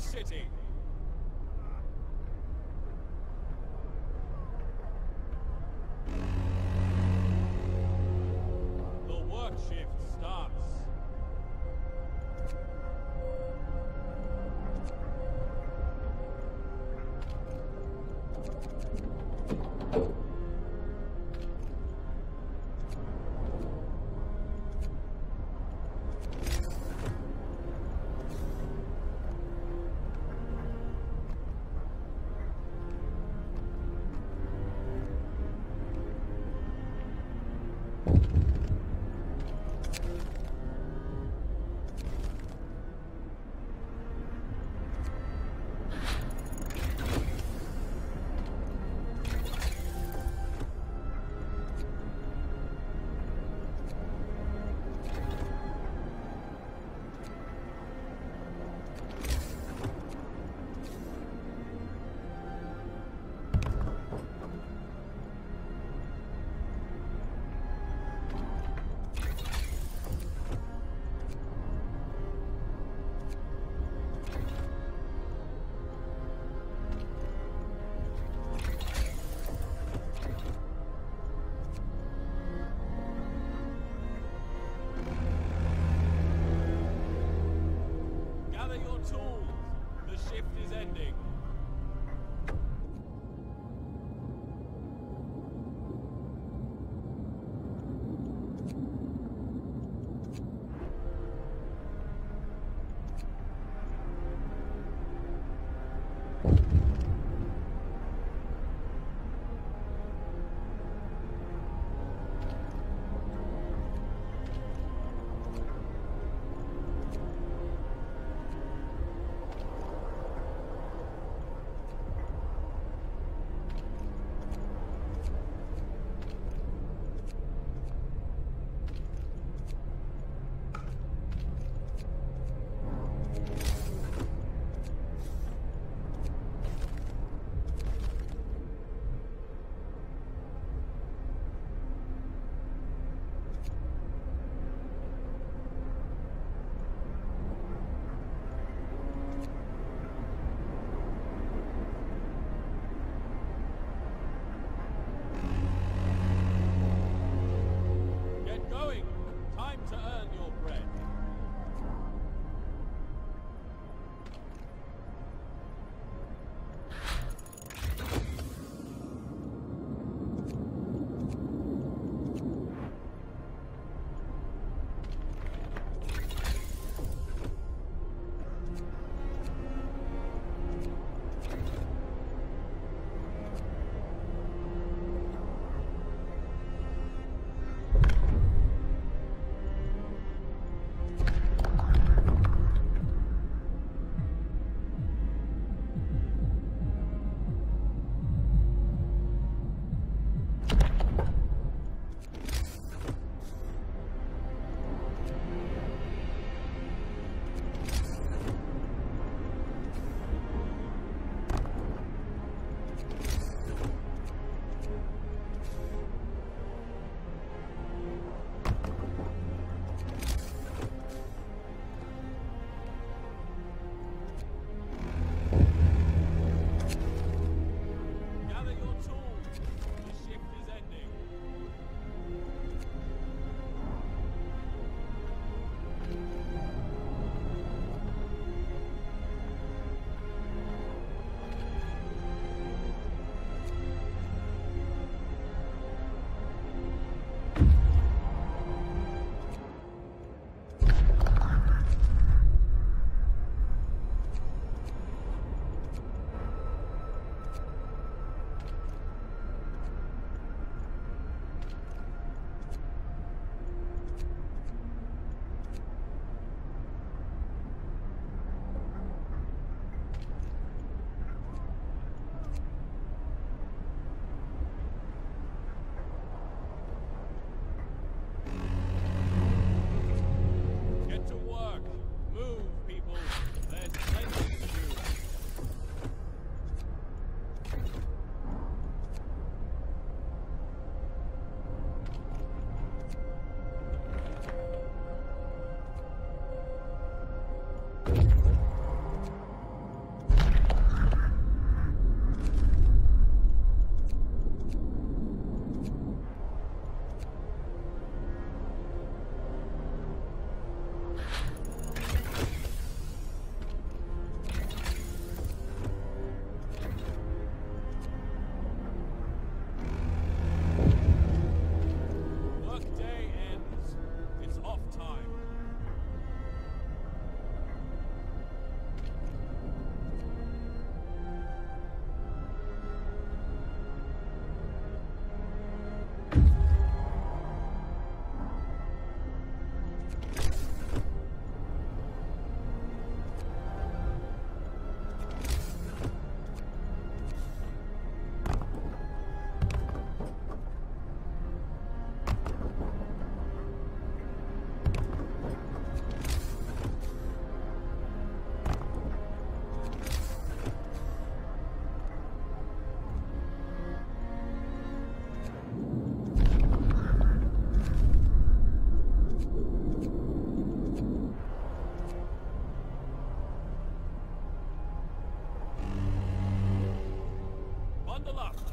the city. The work shift starts. on the left.